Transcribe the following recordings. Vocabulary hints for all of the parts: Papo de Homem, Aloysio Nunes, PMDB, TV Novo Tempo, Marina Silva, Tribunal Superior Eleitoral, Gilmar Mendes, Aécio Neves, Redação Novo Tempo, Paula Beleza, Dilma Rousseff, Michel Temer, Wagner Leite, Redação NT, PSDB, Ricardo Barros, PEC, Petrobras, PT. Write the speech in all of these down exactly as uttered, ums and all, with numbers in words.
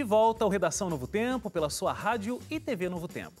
De volta ao Redação Novo Tempo, pela sua rádio e T V Novo Tempo.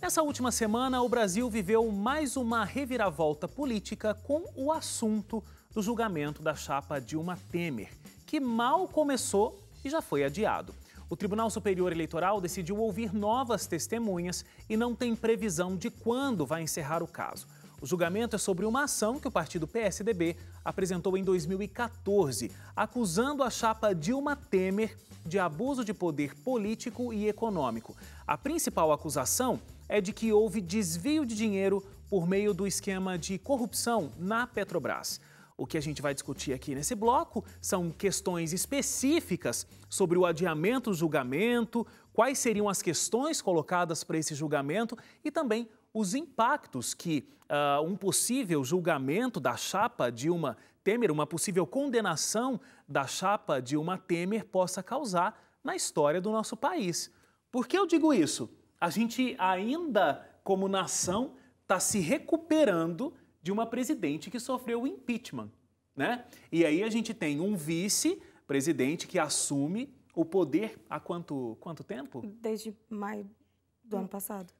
Nessa última semana, o Brasil viveu mais uma reviravolta política com o assunto do julgamento da chapa Dilma Temer, que mal começou e já foi adiado. O Tribunal Superior Eleitoral decidiu ouvir novas testemunhas e não tem previsão de quando vai encerrar o caso. O julgamento é sobre uma ação que o partido P S D B apresentou em dois mil e quatorze, acusando a chapa Dilma Temer de abuso de poder político e econômico. A principal acusação é de que houve desvio de dinheiro por meio do esquema de corrupção na Petrobras. O que a gente vai discutir aqui nesse bloco são questões específicas sobre o adiamento do julgamento, quais seriam as questões colocadas para esse julgamento e também os impactos que uh, um possível julgamento da chapa Dilma Temer, uma possível condenação da chapa Dilma Temer possa causar na história do nosso país. Por que eu digo isso? A gente ainda, como nação, está se recuperando de uma presidente que sofreu impeachment, né? E aí a gente tem um vice-presidente que assume o poder há quanto, quanto tempo? Desde maio do ano passado.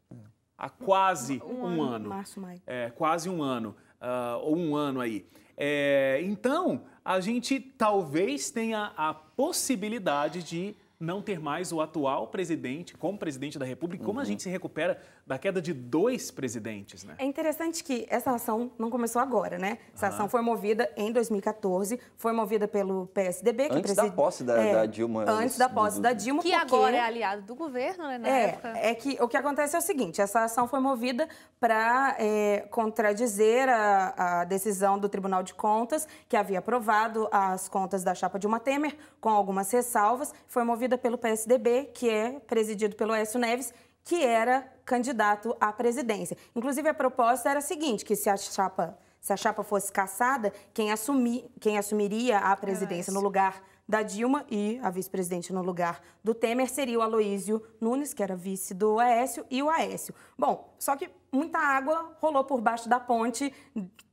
Há quase um, um ano. ano. Março, maio. É, quase um ano, uh, ou um ano aí. É, então, a gente talvez tenha a possibilidade de não ter mais o atual presidente como presidente da República, como uhum. a gente se recupera da queda de dois presidentes, né? É interessante que essa ação não começou agora, né? Essa ah. ação foi movida em dois mil e quatorze, foi movida pelo P S D B... Antes que preside... da posse da, é, da Dilma. Antes da posse do... da Dilma, que porque... agora é aliado do governo, né? Na é, época... é que o que acontece é o seguinte, essa ação foi movida para é, contradizer a, a decisão do Tribunal de Contas, que havia aprovado as contas da chapa Dilma Temer, com algumas ressalvas, foi movida pelo P S D B, que é presidido pelo Aécio Neves, que era candidato à presidência. Inclusive, a proposta era a seguinte, que se a chapa, se a chapa fosse cassada, quem, assumi, quem assumiria a presidência no lugar da Dilma e a vice-presidente no lugar do Temer seria o Aloysio Nunes, que era vice do Aécio, e o Aécio. Bom, só que muita água rolou por baixo da ponte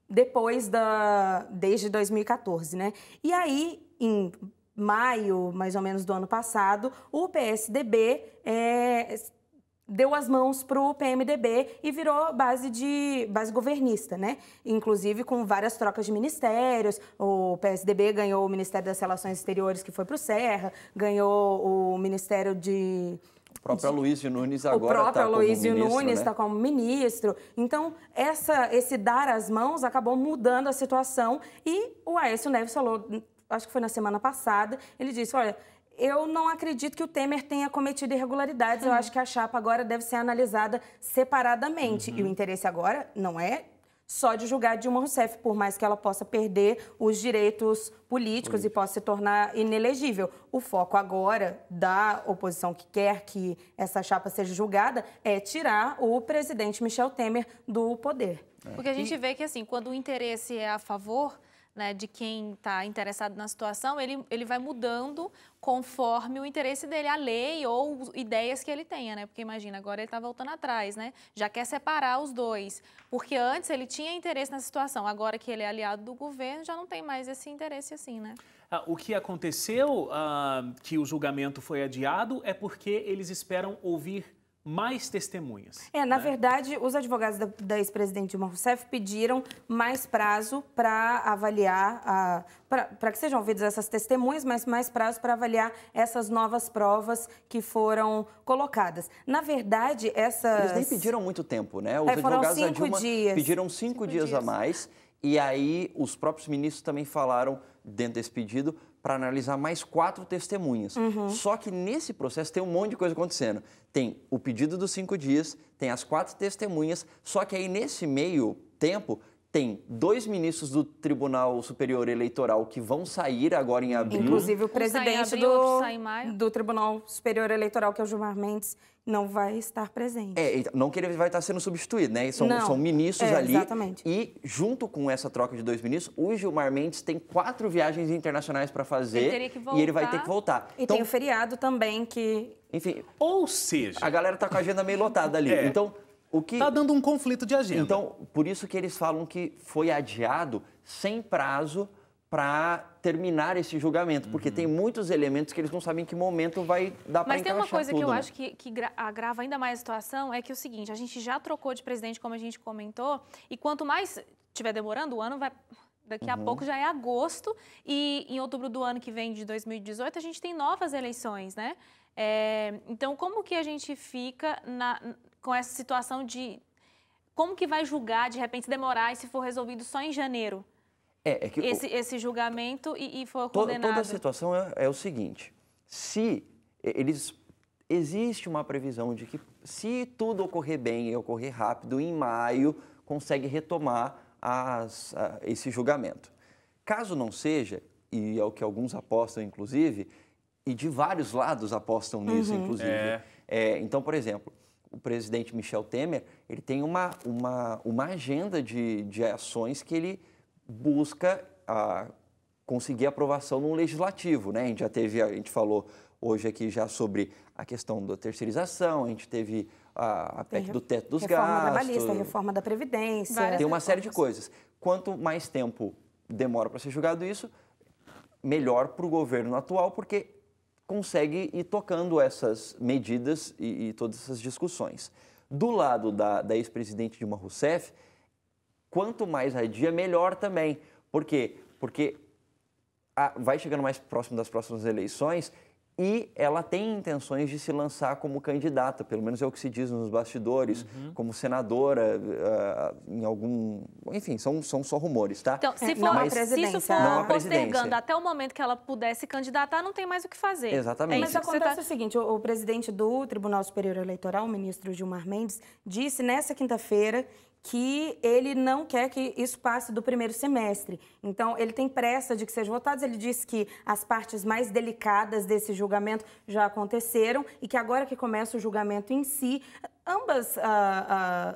depois da... desde dois mil e quatorze, né? E aí, em... maio, mais ou menos, do ano passado, o P S D B é, deu as mãos para o P M D B e virou base, de, base governista, né? Inclusive com várias trocas de ministérios, o P S D B ganhou o Ministério das Relações Exteriores, que foi para o Serra, ganhou o Ministério de... O próprio Aloysio Nunes agora está como ministro. O próprio Aloysio Nunes está como ministro. Então, essa, esse dar as mãos acabou mudando a situação e o Aécio Neves falou... acho que foi na semana passada, ele disse, olha, eu não acredito que o Temer tenha cometido irregularidades, uhum. eu acho que a chapa agora deve ser analisada separadamente. Uhum. E o interesse agora não é só de julgar Dilma Rousseff, por mais que ela possa perder os direitos políticos Política. e possa se tornar inelegível. O foco agora da oposição que quer que essa chapa seja julgada é tirar o presidente Michel Temer do poder. É. Porque a gente e... vê que, assim, quando o interesse é a favor... né, de quem está interessado na situação, ele, ele vai mudando conforme o interesse dele, a lei ou ideias que ele tenha, né? Porque imagina, agora ele está voltando atrás, né? Já quer separar os dois, porque antes ele tinha interesse na situação, agora que ele é aliado do governo, já não tem mais esse interesse assim, né? Ah, o que aconteceu, ah, que o julgamento foi adiado, é porque eles esperam ouvir mais testemunhas. É, na né? verdade, os advogados da, da ex-presidente Dilma Rousseff pediram mais prazo para avaliar, a, para que sejam ouvidas essas testemunhas, mas mais prazo para avaliar essas novas provas que foram colocadas. Na verdade, essas... Eles nem pediram muito tempo, né? Os é, foram advogados cinco da Dilma dias. pediram cinco, cinco dias, dias a mais e aí os próprios ministros também falaram dentro desse pedido para analisar mais quatro testemunhas. Uhum. Só que nesse processo tem um monte de coisa acontecendo. Tem o pedido dos cinco dias, tem as quatro testemunhas, só que aí nesse meio tempo tem dois ministros do Tribunal Superior Eleitoral que vão sair agora em abril. Inclusive o presidente do, do Tribunal Superior Eleitoral, que é o Gilmar Mendes, não vai estar presente. É, não que ele vai estar sendo substituído, né? São, são ministros é, ali. Exatamente. E, junto com essa troca de dois ministros, o Gilmar Mendes tem quatro viagens internacionais para fazer ele teria que voltar, e ele vai ter que voltar. E então, tem o feriado também que... Enfim, ou seja... A galera tá com a agenda meio lotada ali. É. Então, o que... Tá dando um conflito de agenda. Então, por isso que eles falam que foi adiado sem prazo para terminar esse julgamento, porque uhum. tem muitos elementos que eles não sabem em que momento vai dar para encaixar tudo. Mas tem uma coisa tudo, que eu né? acho que, que agrava ainda mais a situação, é que é o seguinte, a gente já trocou de presidente, como a gente comentou, e quanto mais estiver demorando, o ano vai... Daqui a uhum. pouco já é agosto e em outubro do ano que vem, de dois mil e dezoito, a gente tem novas eleições, né? É, então, como que a gente fica na, com essa situação de... Como que vai julgar, de repente, demorar e se for resolvido só em janeiro? É, é que esse, o, esse julgamento e, e for condenado. Toda a situação é, é o seguinte, se eles... Existe uma previsão de que se tudo ocorrer bem e ocorrer rápido, em maio, consegue retomar... As, a, esse julgamento. Caso não seja, e é o que alguns apostam, inclusive, e de vários lados apostam nisso, uhum. inclusive. É. É, então, por exemplo, o presidente Michel Temer, ele tem uma, uma, uma agenda de, de ações que ele busca a, conseguir aprovação no legislativo, né? A gente já teve, a gente falou hoje aqui já sobre a questão da terceirização, a gente teve a, a P E C do teto dos gastos. Reforma trabalhista, reforma da Previdência. Tem uma reformas. série de coisas. Quanto mais tempo demora para ser julgado isso, melhor para o governo atual, porque consegue ir tocando essas medidas e, e todas essas discussões. Do lado da, da ex-presidente Dilma Rousseff, quanto mais adia, melhor também. Por quê? Porque a, vai chegando mais próximo das próximas eleições... E ela tem intenções de se lançar como candidata, pelo menos é o que se diz nos bastidores, uhum. como senadora, uh, em algum... Enfim, são, são só rumores, tá? Então, se for, mas, se isso for não postergando até o momento que ela pudesse candidatar, não tem mais o que fazer. Exatamente. É, mas acontece tá... o seguinte, o, o presidente do Tribunal Superior Eleitoral, o ministro Gilmar Mendes, disse nessa quinta-feira... que ele não quer que isso passe do primeiro semestre. Então, ele tem pressa de que sejam votados. Ele disse que as partes mais delicadas desse julgamento já aconteceram e que agora que começa o julgamento em si, ambas... Ah, ah,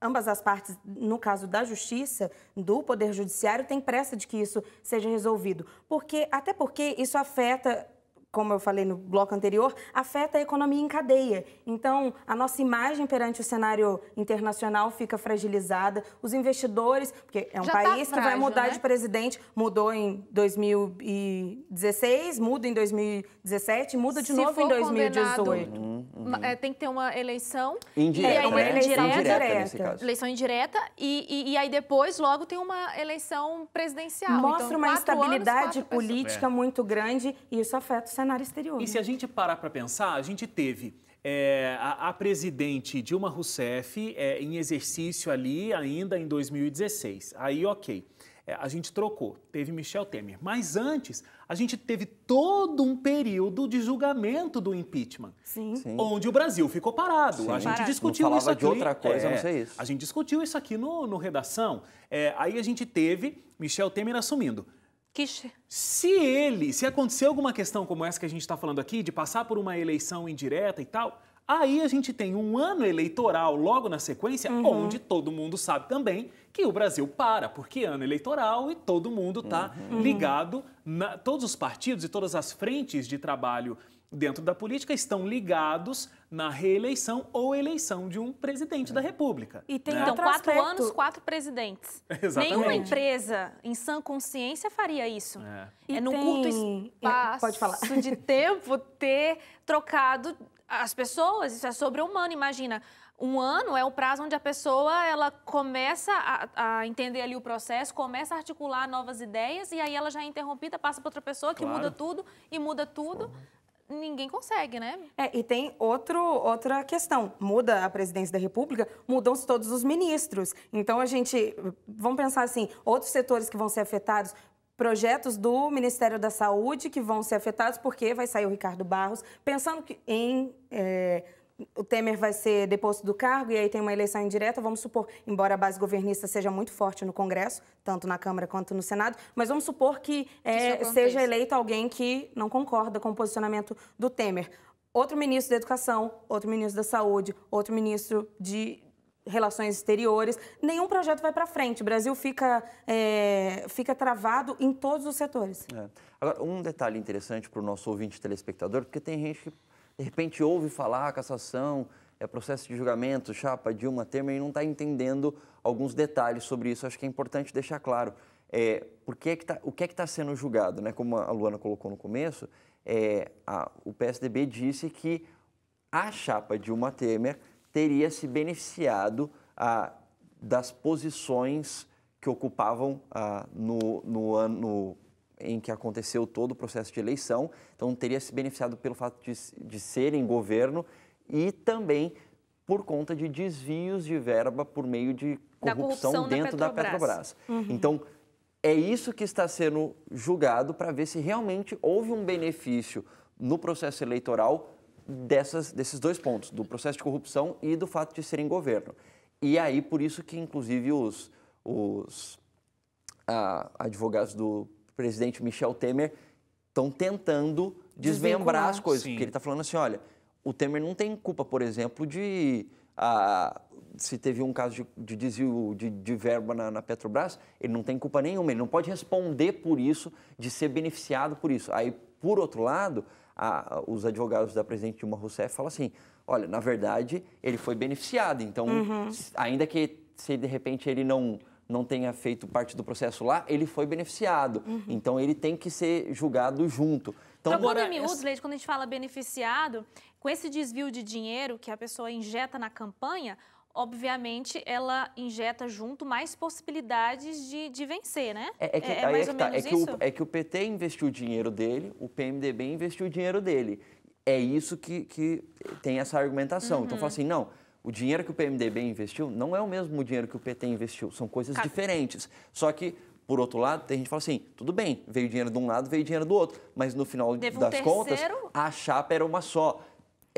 Ambas as partes, no caso da Justiça, do Poder Judiciário, têm pressa de que isso seja resolvido. Porque, até porque isso afeta... como eu falei no bloco anterior, afeta a economia em cadeia. Então, a nossa imagem perante o cenário internacional fica fragilizada, os investidores, porque é um Já país tá frágil, que vai mudar né? de presidente, mudou em dois mil e dezesseis, muda em dois mil e dezessete, muda de Se novo em dois mil e dezoito. Uhum, uhum. Tem que ter uma eleição... Indireta, é, uma né? eleição indireta, direta. Nesse caso. Eleição indireta e, e, e aí depois logo tem uma eleição presidencial. Mostra então, uma instabilidade anos, política é. muito grande e isso afeta o cenário exterior. E se a gente parar para pensar, a gente teve é, a, a presidente Dilma Rousseff é, em exercício ali ainda em dois mil e dezesseis. Aí, ok, é, a gente trocou, teve Michel Temer. Mas antes, a gente teve todo um período de julgamento do impeachment, Sim. Sim. onde o Brasil ficou parado. Sim. A gente discutiu não isso aqui. de outra coisa, é, não sei isso. A gente discutiu isso aqui no, no Redação. É, aí a gente teve Michel Temer assumindo. Se ele, se acontecer alguma questão como essa que a gente está falando aqui, de passar por uma eleição indireta e tal, aí a gente tem um ano eleitoral logo na sequência, uhum. onde todo mundo sabe também que o Brasil para, porque ano eleitoral e todo mundo está uhum. ligado, na, todos os partidos e todas as frentes de trabalho dentro da política estão ligados na reeleição ou eleição de um presidente é. da República. E tem né? então, quatro aspecto. anos, quatro presidentes. Exatamente. Nenhuma empresa em sã consciência faria isso. É, e é num tem... curto espaço Pode falar. de tempo ter trocado as pessoas. Isso é sobre-humano, imagina. Um ano é o prazo onde a pessoa ela começa a, a entender ali o processo, começa a articular novas ideias e aí ela já é interrompida, passa para outra pessoa que claro. muda tudo e muda tudo. Porra. Ninguém consegue, né? É, e tem outro, outra questão. Muda a presidência da República, mudam-se todos os ministros. Então, a gente... Vamos pensar assim, outros setores que vão ser afetados... Projetos do Ministério da Saúde que vão ser afetados porque vai sair o Ricardo Barros. Pensando que em... É... O Temer vai ser deposto do cargo e aí tem uma eleição indireta, vamos supor, embora a base governista seja muito forte no Congresso, tanto na Câmara quanto no Senado, mas vamos supor que é, seja eleito alguém que não concorda com o posicionamento do Temer. Outro ministro da Educação, outro ministro da Saúde, outro ministro de... Relações exteriores, nenhum projeto vai para frente. O Brasil fica, é, fica travado em todos os setores. É. Agora, um detalhe interessante para o nosso ouvinte telespectador, porque tem gente que, de repente, ouve falar cassação, é processo de julgamento, chapa, Dilma, Temer, e não está entendendo alguns detalhes sobre isso. Acho que é importante deixar claro. é, porque é que tá, o que é que está sendo julgado, né? Como a Luana colocou no começo, é, a, o P S D B disse que a chapa Dilma Temer teria se beneficiado a, das posições que ocupavam a, no, no ano em que aconteceu todo o processo de eleição, então teria se beneficiado pelo fato de, de ser em governo e também por conta de desvios de verba por meio de corrupção, corrupção dentro da Petrobras. Da Petrobras. Uhum. Então, é isso que está sendo julgado para ver se realmente houve um benefício no processo eleitoral dessas, desses dois pontos, do processo de corrupção e do fato de serem governo. E aí, por isso que, inclusive, os, os ah, advogados do presidente Michel Temer estão tentando desmembrar as coisas, sim. Porque ele está falando assim, olha, o Temer não tem culpa, por exemplo, de ah, se teve um caso de, de desvio de, de verba na, na Petrobras, ele não tem culpa nenhuma, ele não pode responder por isso, de ser beneficiado por isso. Aí, por outro lado, a, os advogados da presidente Dilma Rousseff falam assim, olha, na verdade, ele foi beneficiado, então, uhum. ainda que se de repente ele não... não tenha feito parte do processo lá, ele foi beneficiado. Uhum. Então, ele tem que ser julgado junto. Então, agora, em miúdos, Leide, quando a gente fala beneficiado, com esse desvio de dinheiro que a pessoa injeta na campanha, obviamente, ela injeta junto mais possibilidades de, de vencer, né? É, é que, é, é mais é ou tá. menos é que isso? O, é que o P T investiu o dinheiro dele, o P M D B investiu o dinheiro dele. É isso que, que tem essa argumentação. Uhum. Então, fala assim, não... O dinheiro que o P M D B investiu não é o mesmo dinheiro que o P T investiu, são coisas Cabe. diferentes. Só que, por outro lado, tem gente que fala assim, tudo bem, veio dinheiro de um lado, veio dinheiro do outro, mas no final Deve das um terceiro... contas, a chapa era uma só.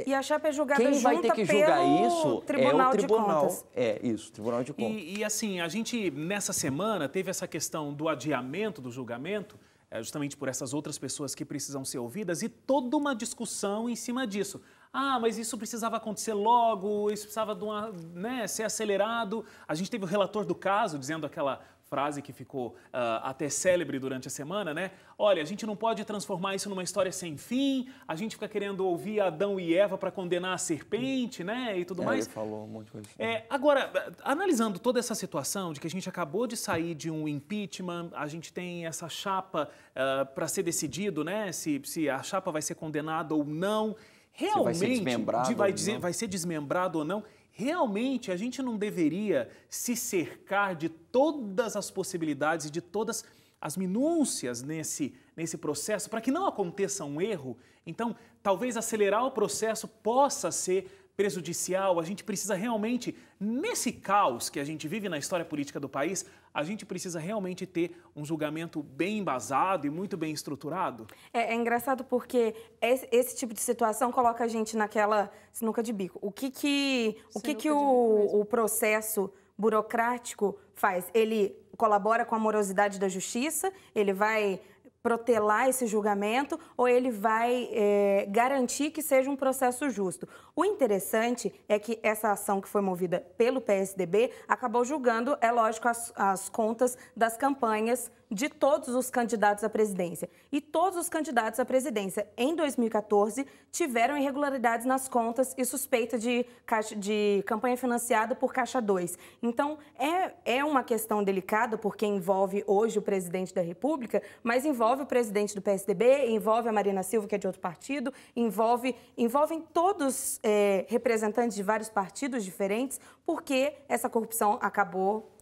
E a chapa é julgada junta pelo Tribunal de Contas. Quem vai ter que julgar isso é o Tribunal. É isso, Tribunal de Contas. E, e assim, a gente, nessa semana, teve essa questão do adiamento do julgamento, justamente por essas outras pessoas que precisam ser ouvidas, e toda uma discussão em cima disso. Ah, mas isso precisava acontecer logo, isso precisava de uma, né, ser acelerado. A gente teve o relator do caso dizendo aquela frase que ficou uh, até célebre durante a semana, né? Olha, a gente não pode transformar isso numa história sem fim, a gente fica querendo ouvir Adão e Eva para condenar a serpente, né? E tudo é, mais. Ele falou um monte de coisa. É, agora, analisando toda essa situação de que a gente acabou de sair de um impeachment, a gente tem essa chapa uh, para ser decidido, né? Se, se a chapa vai ser condenada ou não. Realmente, vai ser desmembrado, vai, dizer, vai ser desmembrado ou não, realmente a gente não deveria se cercar de todas as possibilidades e de todas as minúcias nesse, nesse processo para que não aconteça um erro. Então, talvez acelerar o processo possa ser prejudicial. A gente precisa realmente, nesse caos que a gente vive na história política do país, a gente precisa realmente ter um julgamento bem embasado e muito bem estruturado. É, é engraçado porque esse, esse tipo de situação coloca a gente naquela sinuca de bico. O que que o, que que o, o processo burocrático faz? Ele colabora com a morosidade da justiça, ele vai... protelar esse julgamento ou ele vai é, garantir que seja um processo justo. O interessante é que essa ação que foi movida pelo P S D B acabou julgando, é lógico, as, as contas das campanhas de todos os candidatos à presidência. E todos os candidatos à presidência em dois mil e quatorze tiveram irregularidades nas contas e suspeita de, caixa, de campanha financiada por Caixa dois. Então, é, é uma questão delicada, porque envolve hoje o presidente da República, mas envolve o presidente do P S D B, envolve a Marina Silva, que é de outro partido, envolve, envolvem todos é, representantes de vários partidos diferentes, porque essa corrupção acabou...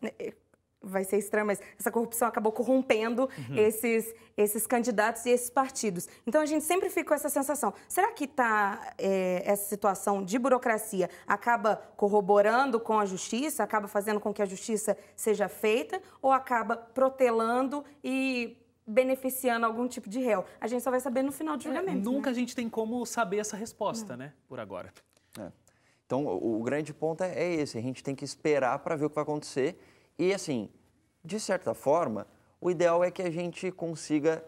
vai ser estranho, mas essa corrupção acabou corrompendo uhum. esses, esses candidatos e esses partidos. Então, a gente sempre fica com essa sensação. Será que tá, é, essa situação de burocracia acaba corroborando com a justiça, acaba fazendo com que a justiça seja feita ou acaba protelando e beneficiando algum tipo de réu? A gente só vai saber no final do julgamento. É, nunca né? a gente tem como saber essa resposta, Não. né? Por agora. É. Então, o, o grande ponto é, é esse. A gente tem que esperar para ver o que vai acontecer. E, assim, de certa forma, o ideal é que a gente consiga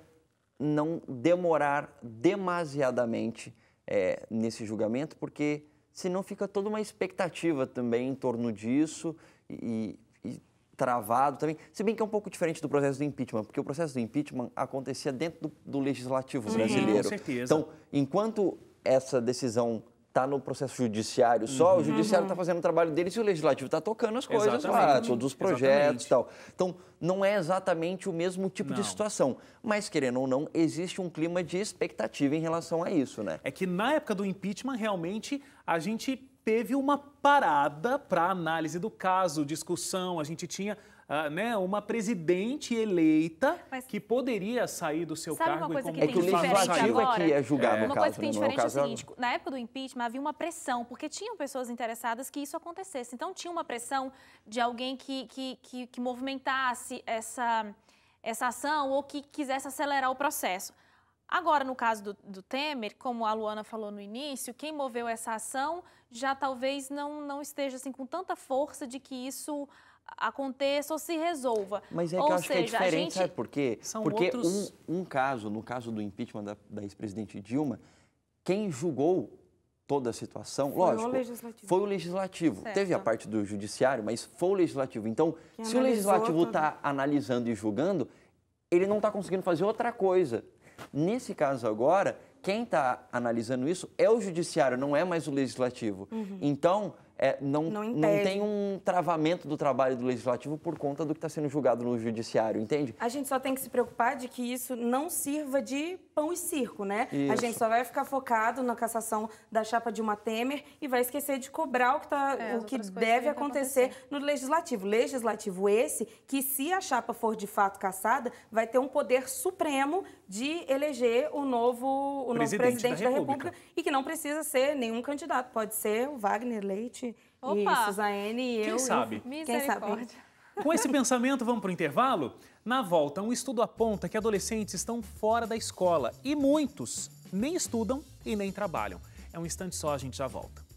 não demorar demasiadamente é, nesse julgamento, porque senão fica toda uma expectativa também em torno disso e, e travado também. Se bem que é um pouco diferente do processo do impeachment, porque o processo do impeachment acontecia dentro do, do legislativo brasileiro. Sim, com certeza. Então, enquanto essa decisão está no processo judiciário só, uhum. o judiciário está fazendo o trabalho deles e o legislativo está tocando as coisas exatamente. lá, todos os projetos e tal. Então, não é exatamente o mesmo tipo não. de situação. Mas, querendo ou não, existe um clima de expectativa em relação a isso, né? É que na época do impeachment, realmente, a gente teve uma parada para análise do caso, discussão, a gente tinha... Ah, né? Uma presidente eleita Mas, que poderia sair do seu sabe cargo. Uma coisa e que é que o legislativo é que é julgado é. Uma caso, coisa que tem diferente é o seguinte, é... na época do impeachment havia uma pressão, porque tinham pessoas interessadas que isso acontecesse. Então tinha uma pressão de alguém que, que, que, que movimentasse essa, essa ação ou que quisesse acelerar o processo. Agora, no caso do, do Temer, como a Luana falou no início, quem moveu essa ação já talvez não, não esteja assim, com tanta força de que isso... aconteça ou se resolva. Mas é que ou eu acho seja, que é diferente, gente... sabe por quê? São Porque outros... um, um caso, no caso do impeachment da, da ex-presidente Dilma, quem julgou toda a situação, foi lógico, o legislativo. foi o legislativo. Certo. Teve a parte do judiciário, mas foi o legislativo. Então, quem se o legislativo está analisando e julgando, ele não está conseguindo fazer outra coisa. Nesse caso agora, quem está analisando isso é o judiciário, não é mais o legislativo. Uhum. Então... É, não, não, não tem um travamento do trabalho do Legislativo por conta do que está sendo julgado no Judiciário, entende? A gente só tem que se preocupar de que isso não sirva de pão e circo, né? Isso. A gente só vai ficar focado na cassação da chapa Dilma Temer e vai esquecer de cobrar o que, tá, é, o que deve acontecer, acontecer no Legislativo. Legislativo esse que, se a chapa for de fato cassada, vai ter um poder supremo de eleger o novo, o presidente, novo presidente da, da República. República e que não precisa ser nenhum candidato. Pode ser o Wagner Leite... Opa. E Suzane e eu... Quem sabe? Quem sabe? Com esse pensamento, vamos para o intervalo? Na volta, um estudo aponta que adolescentes estão fora da escola e muitos nem estudam e nem trabalham. É um instante só, a gente já volta.